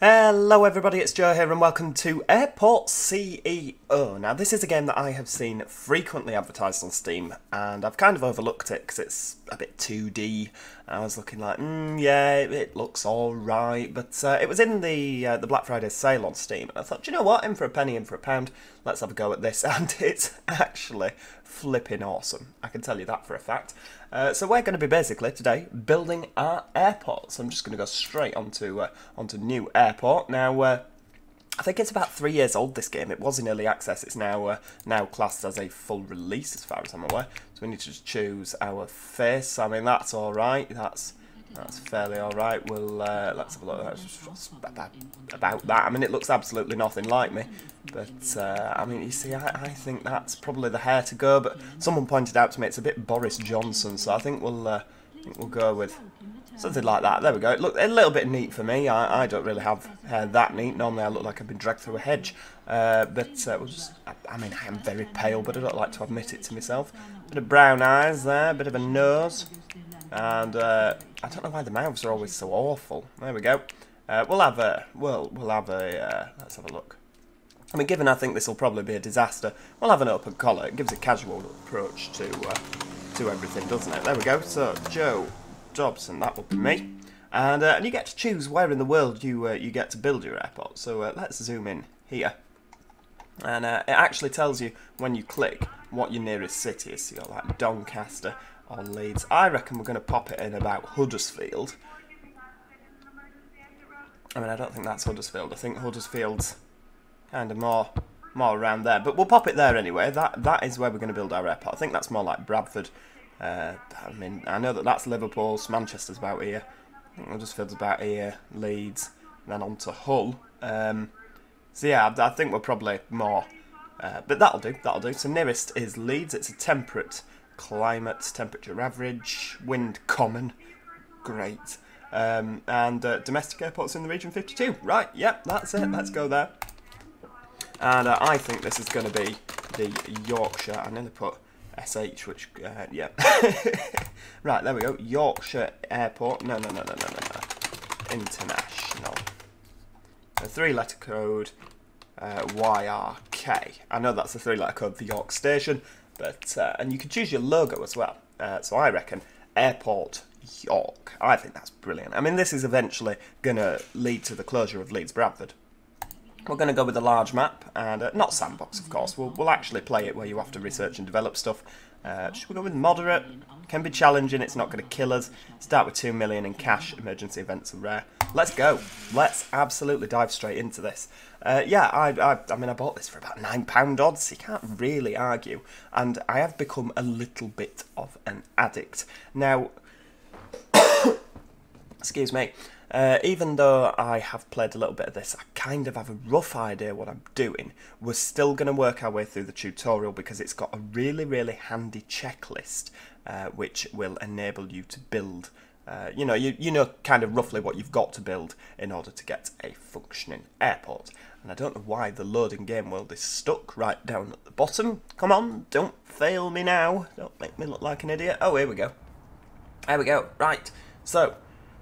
Hello everybody, it's Joe here and welcome to Airport CEO. Now this is a game that I have seen frequently advertised on Steam and I've kind of overlooked it because it's a bit 2D. I was looking like, yeah, it looks alright, but it was in the Black Friday sale on Steam and I thought, do you know what, in for a penny, in for a pound, let's have a go at this, and it's actually flipping awesome, I can tell you that for a fact. So we're going to be basically today building our airport. So I'm just going to go straight onto new airport. Now I think it's about 3 years old, this game. It was in early access. It's now now classed as a full release as far as I'm aware. So we need to just choose our face. I mean, that's all right. That's fairly all right. We'll let's have a look about that. I mean, it looks absolutely nothing like me, but I mean, you see, I think that's probably the hair to go. But someone pointed out to me it's a bit Boris Johnson, so I think we'll go with something like that. There we go. It looked a little bit neat for me. I don't really have hair that neat. Normally, I look like I've been dragged through a hedge. But we'll just. I mean, I am very pale, but I don't like to admit it to myself. Bit of brown eyes there. Bit of a nose. And I don't know why the mouths are always so awful. There we go. Let's have a look. I mean, given I think this will probably be a disaster, we'll have an open collar. It gives a casual approach to everything, doesn't it? There we go. So Joe Dobson, that will be me. And you get to choose where in the world you get to build your airport. So let's zoom in here. And it actually tells you when you click what your nearest city is. So you're like Doncaster. On Leeds. I reckon we're going to pop it in about Huddersfield. I mean, I don't think that's Huddersfield. I think Huddersfield's kind of more around there. But we'll pop it there anyway. That is where we're going to build our airport. I think that's more like Bradford. I mean, I know that's Liverpool. Manchester's about here. I think Huddersfield's about here. Leeds. And then on to Hull. So yeah, I think we're probably more. But that'll do. That'll do. So nearest is Leeds. It's a temperate climate, temperature average, wind common, great, and domestic airports in the region 52, right, yep, that's it, let's go there. And I think this is going to be the Yorkshire, I nearly put SH, which, yeah, right, there we go, Yorkshire Airport, no, International, a 3-letter code, YRK, I know that's a 3-letter code for York Station. But and you can choose your logo as well. So I reckon Airport York. I think that's brilliant. I mean, this is eventually going to lead to the closure of Leeds Bradford. We're going to go with a large map and not sandbox, of course. We'll actually play it where you have to research and develop stuff. Should we go with moderate? Can be challenging. It's not going to kill us. Start with 2 million in cash. Emergency events are rare. Let's go. Let's absolutely dive straight into this. Yeah, I mean, I bought this for about £9 odds. So you can't really argue. And I have become a little bit of an addict now. Excuse me. Even though I have played a little bit of this, I kind of have a rough idea what I'm doing. We're still going to work our way through the tutorial because it's got a really, really handy checklist which will enable you to build, you know kind of roughly what you've got to build in order to get a functioning airport. And I don't know why the loading game world is stuck right down at the bottom. Come on, don't fail me now. Don't make me look like an idiot. Oh, here we go. There we go. Right. So,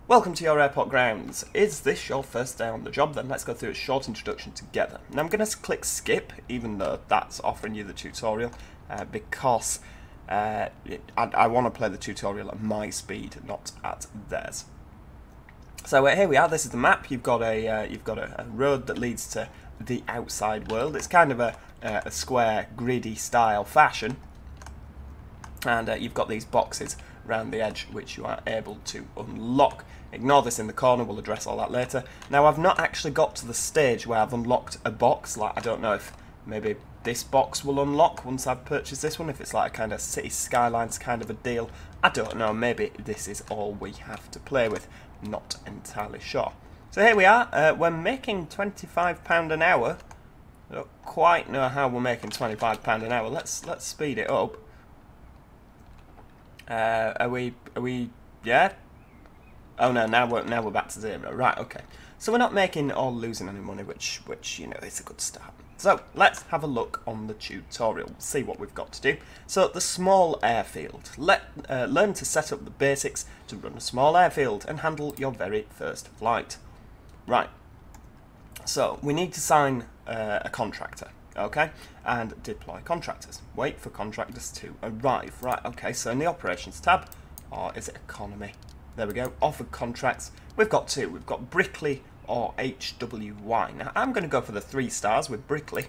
welcome to your airport grounds. Is this your first day on the job? Then let's go through a short introduction together. Now I'm going to click skip, even though that's offering you the tutorial, because I want to play the tutorial at my speed, not at theirs. So here we are. This is the map. You've got a road that leads to the outside world. It's kind of a square, gritty style fashion, and you've got these boxes around the edge which you are able to unlock. Ignore this in the corner, we'll address all that later. Now I've not actually got to the stage where I've unlocked a box, like I don't know if maybe this box will unlock once I've purchased this one, if it's like a kind of city skylines kind of a deal. I don't know, maybe this is all we have to play with, not entirely sure. So here we are, we're making £25 an hour. I don't quite know how we're making £25 an hour, let's speed it up. Are we yeah? Oh no, now we're back to zero. Right, okay. So we're not making or losing any money, which you know is a good start. So let's have a look on the tutorial, see what we've got to do. So the small airfield. Learn to set up the basics to run a small airfield and handle your very first flight. Right. So we need to sign a contractor, okay, and deploy contractors. Wait for contractors to arrive. Right, okay, so in the operations tab, or is it economy? There we go, offered contracts. We've got two. We've got Brickley or HWY. Now, I'm going to go for the 3 stars with Brickley.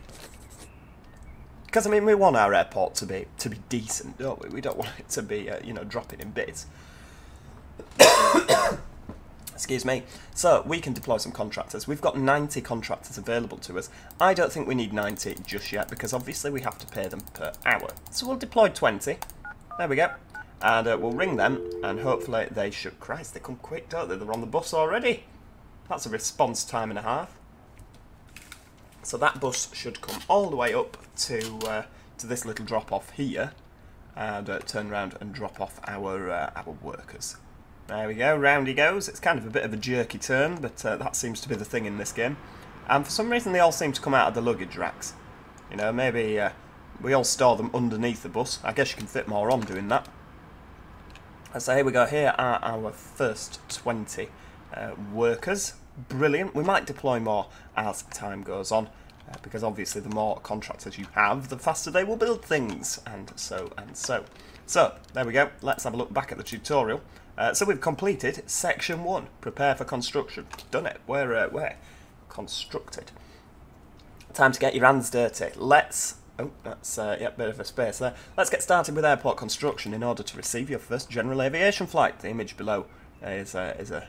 Because, I mean, we want our airport to be decent, don't we? We don't want it to be, you know, dropping in bits. Excuse me. So, we can deploy some contractors. We've got 90 contractors available to us. I don't think we need 90 just yet, because obviously we have to pay them per hour. So, we'll deploy 20. There we go. And we'll ring them, and hopefully they should... Christ, they come quick, don't they? They're on the bus already. That's a response time and a half. So that bus should come all the way up to this little drop-off here, and turn around and drop off our workers. There we go, round he goes. It's kind of a bit of a jerky turn, but that seems to be the thing in this game. And for some reason they all seem to come out of the luggage racks. You know, maybe we all store them underneath the bus. I guess you can fit more on doing that. So here we go, here are our first 20 workers. Brilliant. We might deploy more as time goes on, because obviously the more contractors you have, the faster they will build things, and so. So, there we go. Let's have a look back at the tutorial. So we've completed Section 1, Prepare for Construction. Done it. We're constructed. Time to get your hands dirty. Let's... Oh, that's yeah, bit of a space there. Let's get started with airport construction in order to receive your first general aviation flight. The image below is a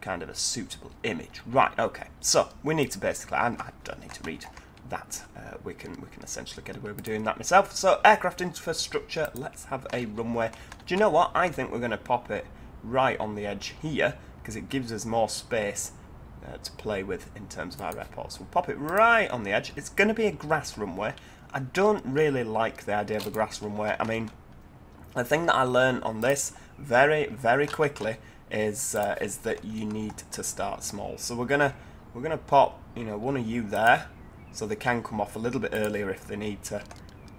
kind of a suitable image. Right, okay. So we need to basically, I don't need to read that. We can essentially get away with doing that myself. So aircraft infrastructure. Let's have a runway. Do you know what? I think we're going to pop it right on the edge here because it gives us more space to play with in terms of our airports. We'll pop it right on the edge. It's going to be a grass runway. I don't really like the idea of a grass runway. I mean, the thing that I learned on this very, very quickly is that you need to start small. So we're gonna pop, you know, one of you there, so they can come off a little bit earlier if they need to.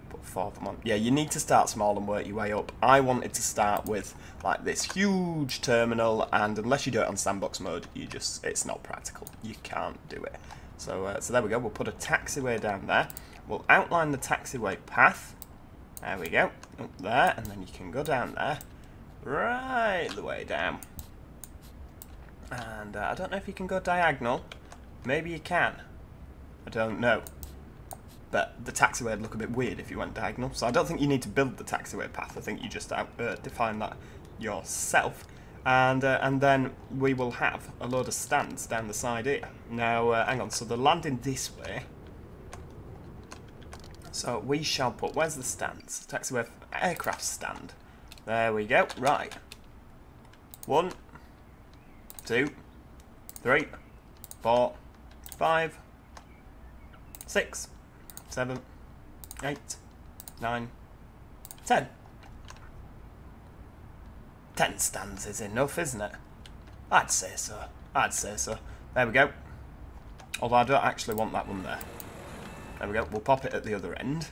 Put 4 of them on. Yeah, you need to start small and work your way up. I wanted to start with like this huge terminal, and unless you do it on sandbox mode, you just it's not practical. You can't do it. So so there we go. We'll put a taxiway down there. We'll outline the taxiway path, there we go, up there, and then you can go down there, right the way down. And I don't know if you can go diagonal, maybe you can, I don't know. But the taxiway would look a bit weird if you went diagonal, so I don't think you need to build the taxiway path, I think you just define that yourself. And then we will have a load of stands down the side here. Now, hang on, so they're landing this way. So we shall put, where's the stands? Taxiway aircraft stand. There we go, right. 1, 2, 3, 4, 5, 6, 7, 8, 9, 10. 10 stands is enough, isn't it? I'd say so, I'd say so. There we go. Although I don't actually want that one there. There we go, we'll pop it at the other end.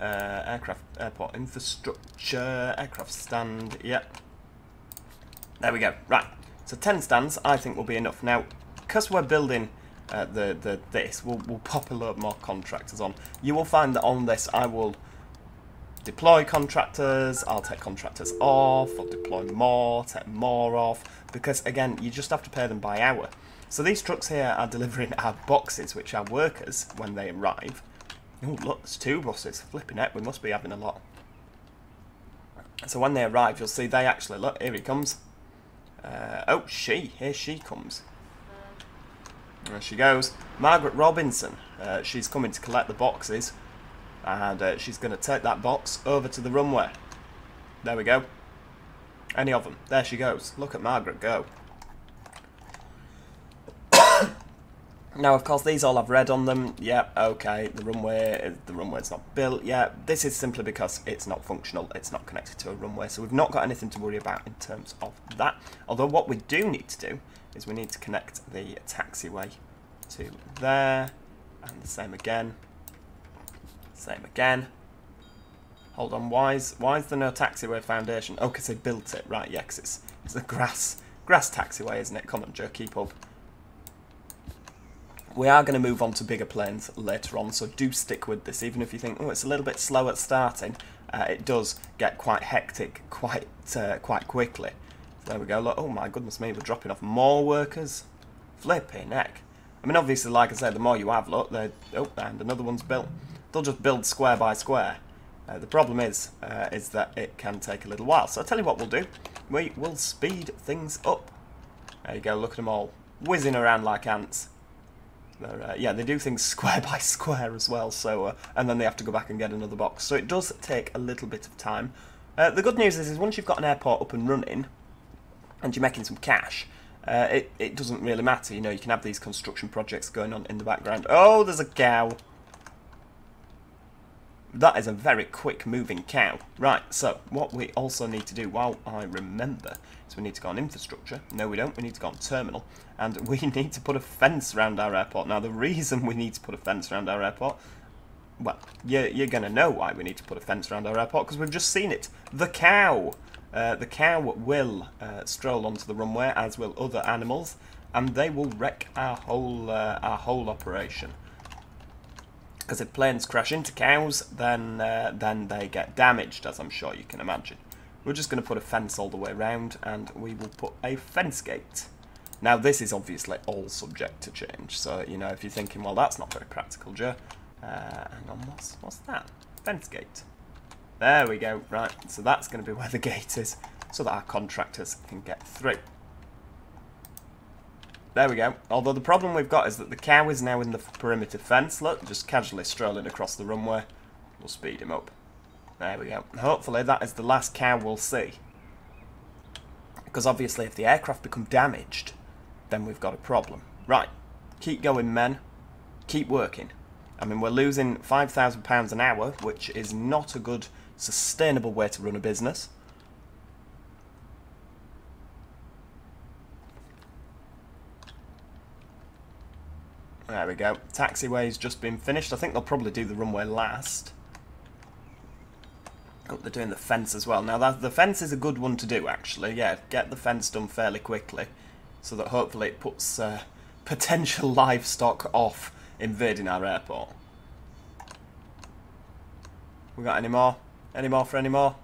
Airport infrastructure, aircraft stand, yep. There we go, right. So 10 stands I think will be enough. Now, because we're building this, we'll pop a load more contractors on. You will find that on this I will deploy contractors, I'll take contractors off, I'll deploy more, take more off, because again, you just have to pay them by hour. So these trucks here are delivering our boxes, which are workers when they arrive. Oh look, there's 2 buses. Flipping it, we must be having a lot. So when they arrive, you'll see they actually, look, here he comes. Oh, here she comes. There she goes. Margaret Robinson, she's coming to collect the boxes. And she's going to take that box over to the runway. There we go. Any of them. There she goes. Look at Margaret go. Now, of course, these all have red on them. Yep, okay, the runway's not built yet. This is simply because it's not functional. It's not connected to a runway, so we've not got anything to worry about in terms of that. Although what we do need to do is we need to connect the taxiway to there. And the same again. Same again. Hold on, why is there no taxiway foundation? Oh, because they built it. Right, yeah, because it's the grass taxiway, isn't it? Come on, Joe, keep up. We are going to move on to bigger planes later on, so do stick with this. Even if you think, oh, it's a little bit slow at starting, it does get quite hectic quite quickly. So there we go. Look, oh my goodness me, we're dropping off more workers. Flipping heck. I mean, obviously, like I said, the more you have, look, oh, and another one's built. They'll just build square by square. The problem is that it can take a little while. So I'll tell you what we'll do. We will speed things up. There you go, look at them all whizzing around like ants. Yeah, they do things square by square as well, so and then they have to go back and get another box. So it does take a little bit of time. The good news is once you've got an airport up and running and you're making some cash, it doesn't really matter. You know, you can have these construction projects going on in the background. Oh, there's a cow. That is a very quick moving cow. Right, so what we also need to do, while I remember, is we need to go on infrastructure. No, we don't. We need to go on terminal. And we need to put a fence around our airport. Now, the reason we need to put a fence around our airport, well, you're going to know why we need to put a fence around our airport, because we've just seen it. The cow! The cow will stroll onto the runway, as will other animals, and they will wreck our whole operation. Because if planes crash into cows, then they get damaged, as I'm sure you can imagine. We're just going to put a fence all the way around, and we will put a fence gate. Now, this is obviously all subject to change, so, you know, if you're thinking, well, that's not very practical, Joe. Hang on, what's that? Fence gate. There we go, right, so that's going to be where the gate is, so that our contractors can get through. There we go. Although the problem we've got is that the cow is now in the perimeter fence. Look, just casually strolling across the runway. We'll speed him up. There we go. Hopefully that is the last cow we'll see. Because obviously if the aircraft become damaged, then we've got a problem. Right. Keep going, men. Keep working. I mean, we're losing £5,000 an hour, which is not a good, sustainable way to run a business. There we go. Taxiway's just been finished. I think they'll probably do the runway last. Oh, they're doing the fence as well. Now, the fence is a good one to do, actually. Yeah, get the fence done fairly quickly so that hopefully it puts potential livestock off invading our airport. We got any more? Any more for any more?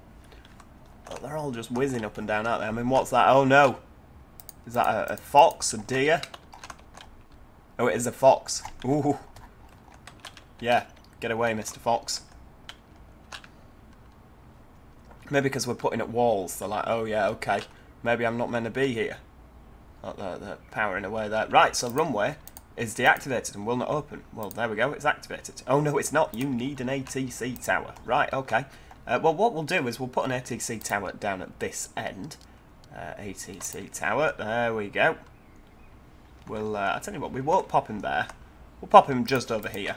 Oh, they're all just whizzing up and down, aren't they? I mean, what's that? Oh, no. Is that a fox? A deer? Oh, it is a fox. Ooh. Yeah, get away, Mr. Fox. Maybe because we're putting up walls, they're like, oh yeah, okay. Maybe I'm not meant to be here. Oh, they're powering away there. Right, so runway is deactivated and will not open. Well, there we go, it's activated. Oh no, it's not. You need an ATC tower. Right, okay. Well, what we'll do is we'll put an ATC tower down at this end. ATC tower, there we go. We'll, I'll tell you what, we won't pop him there. We'll pop him just over here.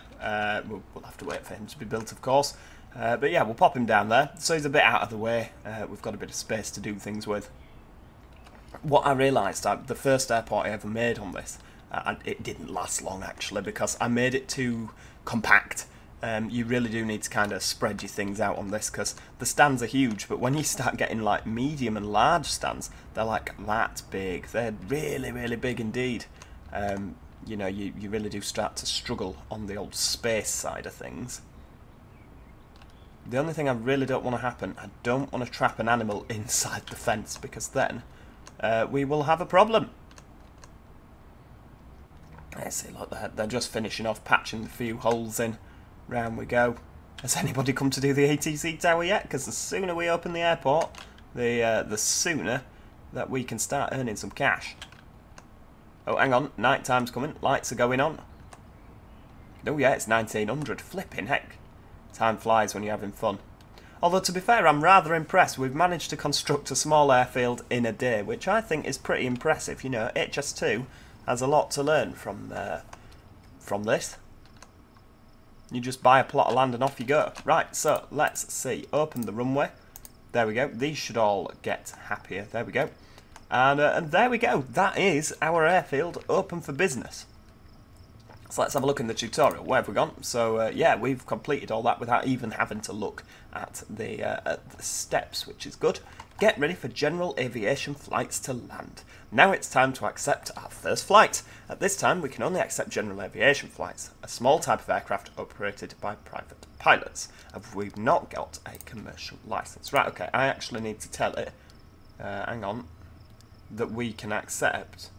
We'll have to wait for him to be built, of course. But yeah, we'll pop him down there. So he's a bit out of the way. We've got a bit of space to do things with. What I realised, the first airport I ever made on this, and it didn't last long, actually, because I made it too compact. You really do need to kind of spread your things out on this, because the stands are huge, but when you start getting like medium and large stands, they're like that big. They're really, really big indeed. You know, you really do start to struggle on the old space side of things. The only thing I really don't want to happen, I don't want to trap an animal inside the fence, because then we will have a problem. Let's see, look, they're just finishing off, patching a few holes in. Round we go. Has anybody come to do the ATC tower yet? Because the sooner we open the airport, the sooner that we can start earning some cash. Oh, hang on. Night time's coming. Lights are going on. Oh, yeah, it's 1900. Flipping heck. Time flies when you're having fun. Although, to be fair, I'm rather impressed. We've managed to construct a small airfield in a day, which I think is pretty impressive. You know, HS2 has a lot to learn from this. You just buy a plot of land and off you go. Right, so let's see. Open the runway. There we go. These should all get happier. There we go. And there we go. That is our airfield open for business. So let's have a look in the tutorial. Where have we gone? So yeah, we've completed all that without even having to look at the steps, which is good. Get ready for general aviation flights to land. Now it's time to accept our first flight. At this time, we can only accept general aviation flights, a small type of aircraft operated by private pilots. We've not got a commercial license. Right, okay, I actually need to tell it, hang on, that we can accept,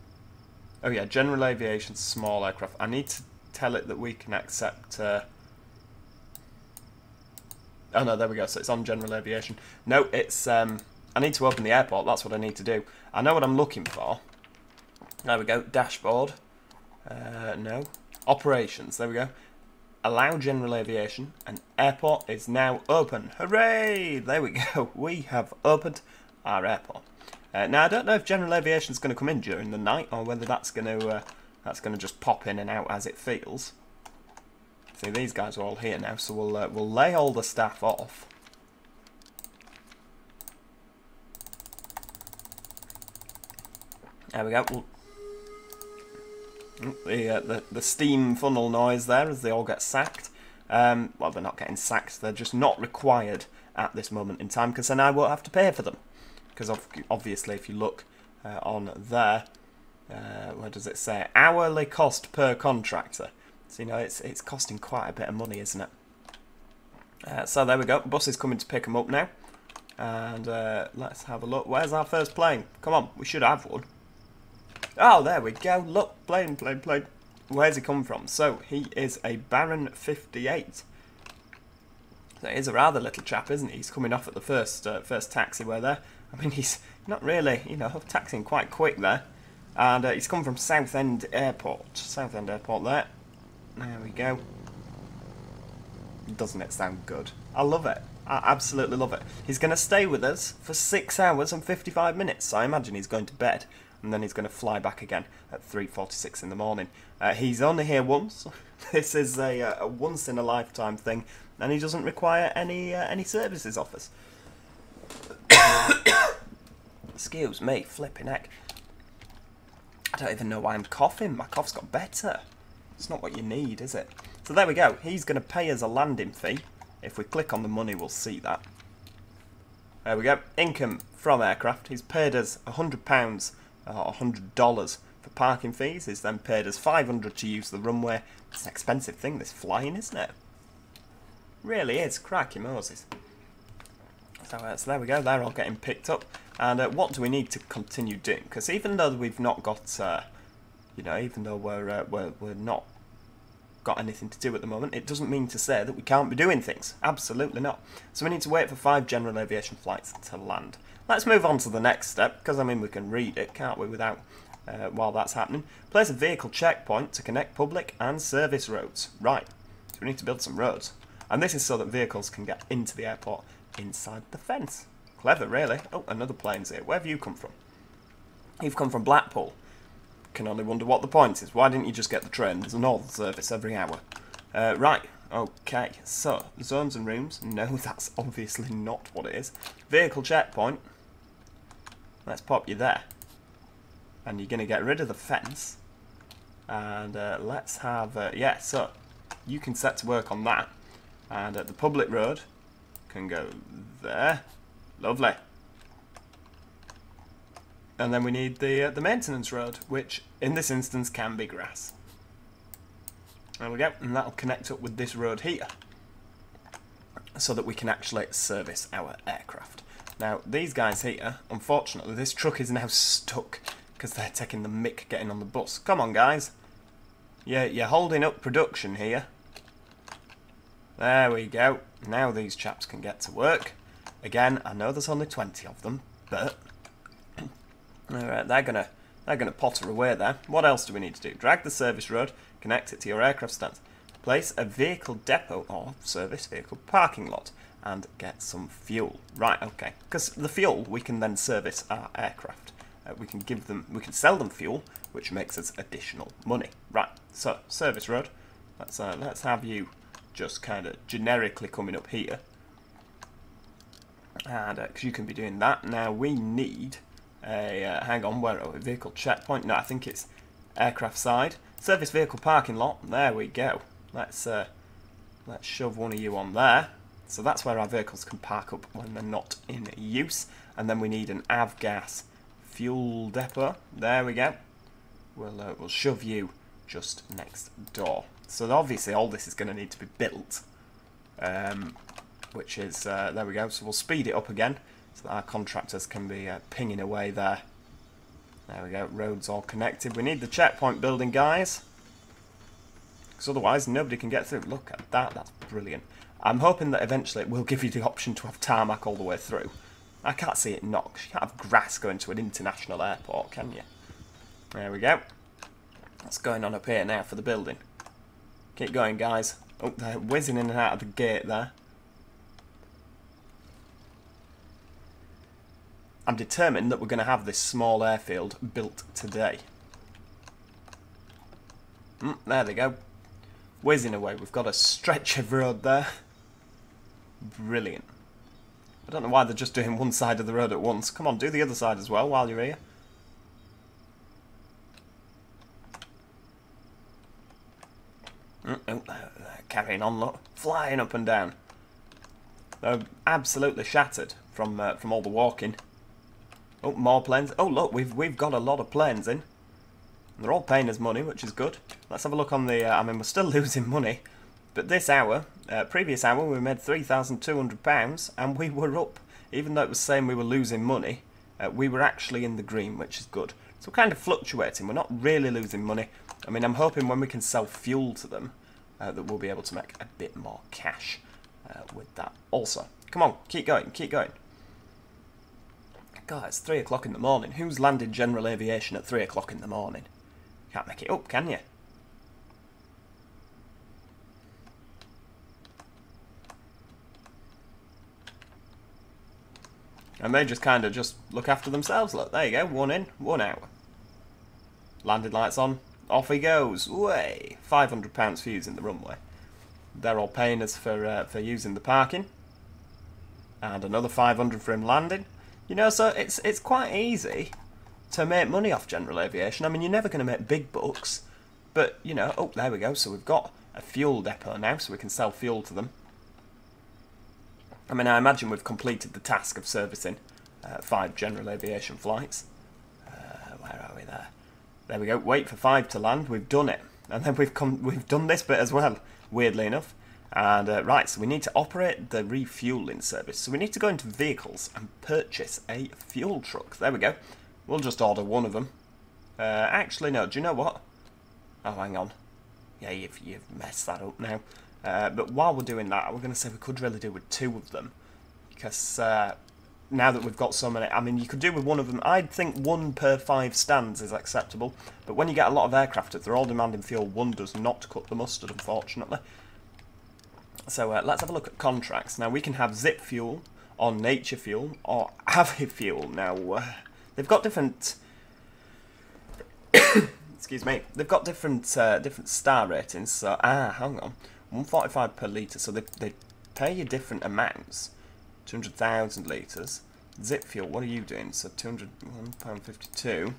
oh yeah, general aviation, small aircraft. I need to tell it that we can accept, oh no, there we go, so it's on general aviation. No, it's, I need to open the airport, that's what I need to do. I know what I'm looking for. There we go, dashboard. No. Operations, there we go. Allow general aviation, and airport is now open. Hooray! There we go, we have opened our airport. Now, I don't know if general aviation is going to come in during the night, or whether that's going to just pop in and out as it feels. See, these guys are all here now, so we'll lay all the staff off. There we go. The steam funnel noise there as they all get sacked. Well, they're not getting sacked. They're just not required at this moment in time because then I won't have to pay for them. Because obviously, if you look on there, where does it say hourly cost per contractor? So you know it's costing quite a bit of money, isn't it? So there we go. Bus is coming to pick them up now, and let's have a look. Where's our first plane? Come on, we should have one. Oh, there we go. Look, plane, plane, plane. Where's he come from? So, he is a Baron 58. So he's a rather little chap, isn't he? He's coming off at the first taxiway there. I mean, he's not really, you know, taxiing quite quick there. And he's come from Southend Airport. Southend Airport there. There we go. Doesn't it sound good? I love it. I absolutely love it. He's going to stay with us for 6 hours and 55 minutes. So I imagine he's going to bed. And then he's going to fly back again at 3:46 in the morning. He's only here once. This is a once-in-a-lifetime thing, and he doesn't require any services off us. Excuse me, flipping heck. I don't even know why I'm coughing. My cough's got better. It's not what you need, is it? So there we go. He's going to pay us a landing fee. If we click on the money, we'll see that. There we go. Income from aircraft. He's paid us £100. $100 for parking fees. He's then paid us $500 to use the runway. It's an expensive thing, this flying, isn't it? Really is. Cracky Moses. So there we go. They're all getting picked up. And what do we need to continue doing? Because even though we've not got, you know, even though we're not got anything to do at the moment, it doesn't mean to say that we can't be doing things. Absolutely not. So we need to wait for 5 general aviation flights to land. Let's move on to the next step, because, I mean, we can read it, can't we, without while that's happening. Place a vehicle checkpoint to connect public and service roads. Right, so we need to build some roads. And this is so that vehicles can get into the airport inside the fence. Clever, really. Oh, another plane's here. Where have you come from? You've come from Blackpool. Can only wonder what the point is. Why didn't you just get the train? There's a northern service every hour. Right. Okay, so, zones and rooms. No, that's obviously not what it is. Vehicle checkpoint. Let's pop you there. And you're going to get rid of the fence. And let's have... yeah, so, you can set to work on that. And the public road can go there. Lovely. And then we need the maintenance road, which, in this instance, can be grass. There we go, and that'll connect up with this road here so that we can actually service our aircraft. Now, these guys here, unfortunately, this truck is now stuck because they're taking the mick getting on the bus. Come on, guys. Yeah, you're holding up production here. There we go. Now these chaps can get to work. Again, I know there's only 20 of them, but alright, they're gonna potter away there. What else do we need to do? Drag the service road, connect it to your aircraft stand. Place a vehicle depot or service vehicle parking lot and get some fuel. Right, okay. Because the fuel, we can then service our aircraft. We can sell them fuel, which makes us additional money. Right, so service road. Let's have you just kind of generically coming up here. And, because you can be doing that. Now we need a, hang on, where are we? Vehicle checkpoint. No, I think it's aircraft side. Service vehicle parking lot. There we go. Let's shove one of you on there. So that's where our vehicles can park up when they're not in use. And then we need an avgas fuel depot. There we go. We'll shove you just next door. So obviously all this is going to need to be built. Which is, there we go. So we'll speed it up again so that our contractors can be pinging away there. There we go, roads all connected. We need the checkpoint building, guys. Because otherwise nobody can get through. Look at that, that's brilliant. I'm hoping that eventually it will give you the option to have tarmac all the way through. I can't see it not, because you can't have grass going to an international airport, can you? There we go. What's going on up here now for the building? Keep going, guys. Oh, they're whizzing in and out of the gate there. I'm determined that we're going to have this small airfield built today. There they go. Whizzing away. We've got a stretch of road there. Brilliant. I don't know why they're just doing one side of the road at once. Come on, do the other side as well while you're here. Oh, they're carrying on, look. Flying up and down. They're absolutely shattered from all the walking. Oh, more planes. Oh, look, we've got a lot of planes in. And they're all paying us money, which is good. Let's have a look on the... I mean, we're still losing money. But this hour, previous hour, we made £3,200 and we were up. Even though it was saying we were losing money, we were actually in the green, which is good. So we're kind of fluctuating. We're not really losing money. I mean, I'm hoping when we can sell fuel to them, that we'll be able to make a bit more cash with that also. Come on, keep going, keep going. God, it's 3 o'clock in the morning. Who's landed general aviation at 3 o'clock in the morning? Can't make it up, can you? And they just kind of just look after themselves. Look, there you go. One in, 1 hour. Landed lights on. Off he goes. Way. £500 for using the runway. They're all paying us for using the parking. And another 500 for him landing. You know, so it's quite easy to make money off general aviation. I mean, you're never going to make big bucks, but, you know, oh, there we go. So we've got a fuel depot now, so we can sell fuel to them. I mean, I imagine we've completed the task of servicing 5 general aviation flights. Where are we there? There we go. Wait for 5 to land. We've done it. And then we've done this bit as well, weirdly enough. And right, so we need to operate the refueling service. So we need to go into vehicles and purchase a fuel truck. There we go. We'll just order one of them. Actually, no, do you know what? Oh, hang on. Yeah, you've messed that up now. But while we're doing that, we're going to say we could really do with 2 of them. Because now that we've got so many... I mean, you could do with one of them. I'd think 1 per 5 stands is acceptable. But when you get a lot of aircraft, if they're all demanding fuel, 1 does not cut the mustard, unfortunately. So let's have a look at contracts. Now we can have Zip Fuel, or Nature Fuel, or AviFuel. Now they've got different. Excuse me. They've got different star ratings. So hang on, 145 per litre. So they pay you different amounts. 200,000 litres. Zip Fuel. What are you doing? So £1.52,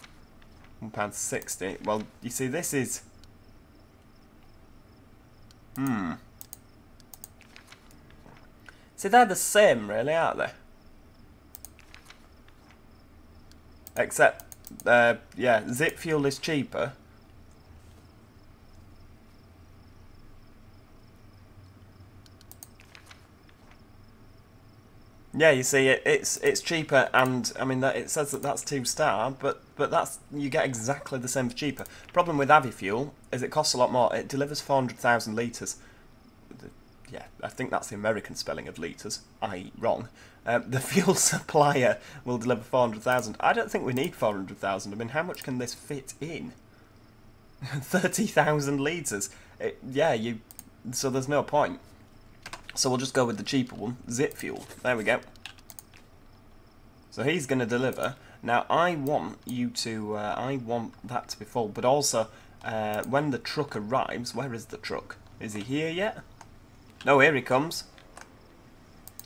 £1.60. Well, you see, this is. See, they're the same, really, aren't they? Except, yeah, Zip Fuel is cheaper. Yeah, you see, it's cheaper, and I mean that it says that that's 2 star, but that's you get exactly the same for cheaper. Problem with AviFuel is it costs a lot more. It delivers 400,000 litres. Yeah, I think that's the American spelling of litres, i.e. wrong. The fuel supplier will deliver 400,000. I don't think we need 400,000. I mean, how much can this fit in? 30,000 litres. Yeah, so there's no point. So we'll just go with the cheaper one, Zip Fuel. There we go. So he's going to deliver. Now, I want you to... I want that to be full. But also, when the truck arrives... Where is the truck? Is he here yet? No, here he comes.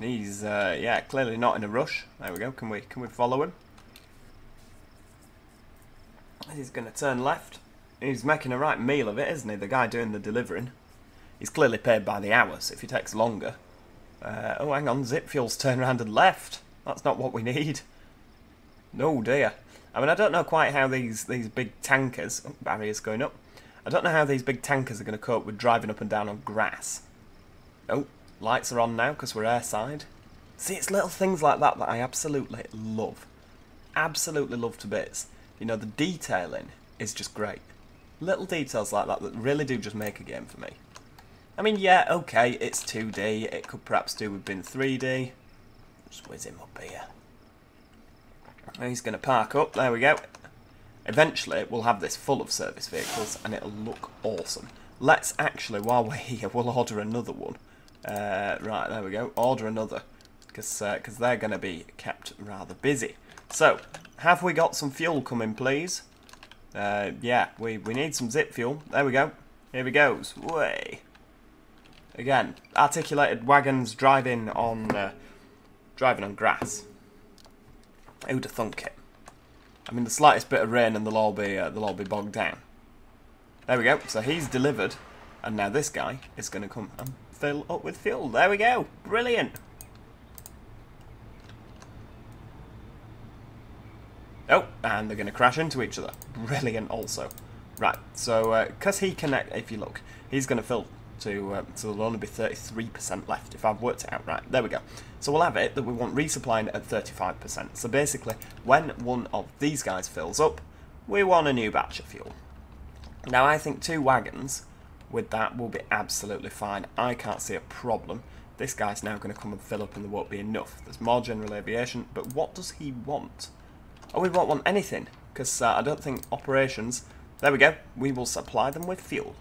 He's yeah, clearly not in a rush. There we go. Can we follow him? He's going to turn left. he's making a right meal of it, isn't he? The guy doing the delivering. He's clearly paid by the hour, so if he takes longer... oh, hang on, Zip Fuel's turned around and left. That's not what we need. No, dear. I mean, I don't know quite how these big tankers... Oh, barrier's going up. I don't know how these big tankers are going to cope with driving up and down on grass. Oh, lights are on now because we're airside. See, it's little things like that that I absolutely love. Absolutely love to bits. You know, the detailing is just great. Little details like that that really do just make a game for me. I mean, yeah, okay, it's 2D. It could perhaps do with being 3D. Just whiz him up here. He's going to park up. There we go. Eventually, we'll have this full of service vehicles, and it'll look awesome. Let's actually, while we're here, we'll order another one. Right, there we go. Order another, because they're going to be kept rather busy. So, have we got some fuel coming, please? Yeah, we need some Zip Fuel. There we go. Here we goes. Way. Again, articulated wagons driving on grass. Who'd have thunk it? I mean, the slightest bit of rain and they'll all be bogged down. There we go. So he's delivered, and now this guy is going to come and fill up with fuel. There we go. Brilliant. Oh, and they're going to crash into each other. Brilliant, also. Right. So, because he connect, if you look, he's going to fill. So there'll only be 33% left if I've worked it out right. There we go. So we'll have it that we want resupplying at 35%. So basically, when one of these guys fills up, we want a new batch of fuel. Now I think 2 wagons with that will be absolutely fine. I can't see a problem. This guy's now going to come and fill up and there won't be enough. There's more general aviation, but what does he want? Oh, we won't want anything, because I don't think operations... There we go. We will supply them with fuel.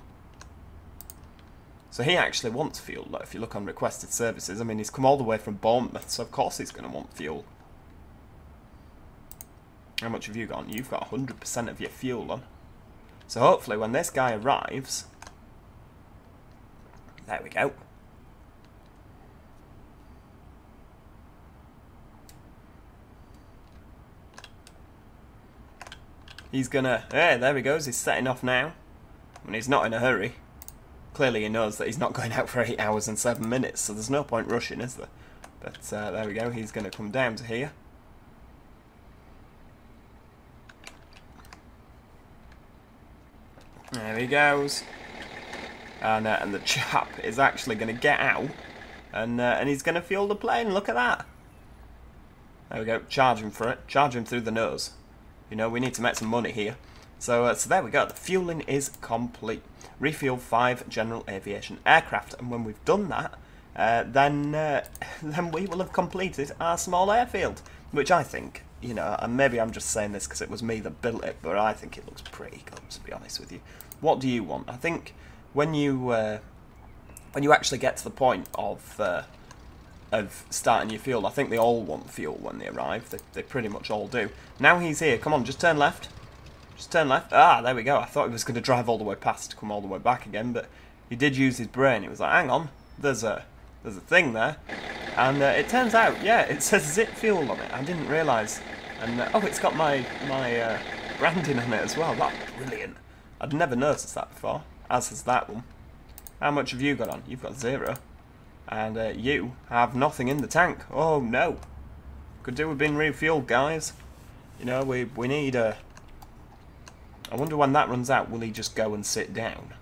So he actually wants fuel. Look, if you look on requested services, I mean, he's come all the way from Bournemouth, so of course he's going to want fuel. How much have you got on? You've got 100% of your fuel on. So hopefully when this guy arrives... There we go. He's going to... Hey, there he goes. He's setting off now. I mean, he's not in a hurry. Clearly he knows that he's not going out for 8 hours and 7 minutes, so there's no point rushing, is there? But there we go, he's going to come down to here. There he goes. And the chap is actually going to get out, and he's going to fuel the plane, look at that. There we go, charge him for it, charge him through the nose. You know, we need to make some money here. So there we go, the fueling is complete. Refuel 5 general aviation aircraft, and when we've done that, then we will have completed our small airfield, which I think, you know, and maybe I'm just saying this because it was me that built it, but I think it looks pretty good, to be honest with you. What do you want? I think when you actually get to the point of starting your fuel, I think they all want fuel when they arrive. They pretty much all do. Now he's here. Come on, just turn left. Just turn left. Ah, there we go. I thought he was going to drive all the way past to come all the way back again, but he did use his brain. He was like, hang on, there's a thing there. And it turns out, yeah, it says Zip Fuel on it. I didn't realise. And oh, it's got my branding on it as well. That's brilliant. I'd never noticed that before, as has that one. How much have you got on? You've got 0. And you have nothing in the tank. Oh, no. Could do with being refueled, guys. You know, we need a... I wonder when that runs out, will he just go and sit down?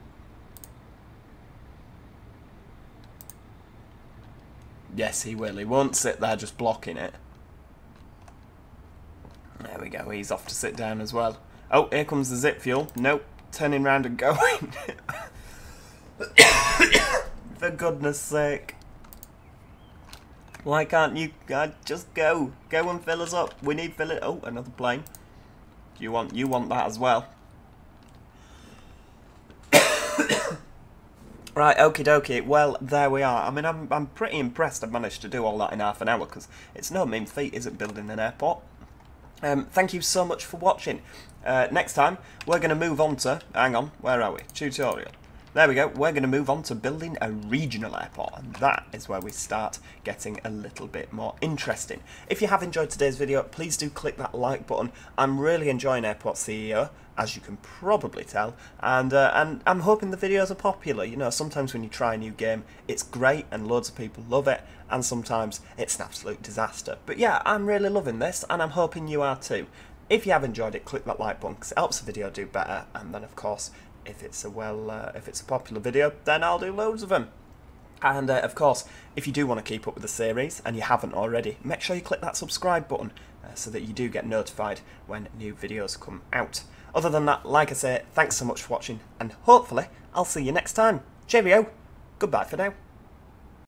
Yes, he will. He won't sit there just blocking it. There we go. He's off to sit down as well. Oh, here comes the Zip Fuel. Nope. Turning round and going. For goodness sake. Why can't you just go? Go and fill us up. We need fill it. Oh, another plane. You want that as well. Right, okie dokie. Well, there we are. I mean, I'm pretty impressed I've managed to do all that in half an hour, because it's no mean feat, is it, building an airport? Thank you so much for watching. Next time, we're going to move on to... Hang on, where are we? Tutorial. There we go. We're going to move on to building a regional airport, and that is where we start getting a little bit more interesting. If you have enjoyed today's video, please do click that like button. I'm really enjoying Airport CEO, as you can probably tell, and I'm hoping the videos are popular. You know, sometimes when you try a new game, it's great and loads of people love it, and sometimes it's an absolute disaster. But yeah, I'm really loving this, and I'm hoping you are too. If you have enjoyed it, click that like button because it helps the video do better. And then, of course, if it's a popular video, then I'll do loads of them. And of course, if you do want to keep up with the series and you haven't already, make sure you click that subscribe button so that you do get notified when new videos come out. Other than that, like I say, thanks so much for watching, and hopefully I'll see you next time. Cheerio, goodbye for now.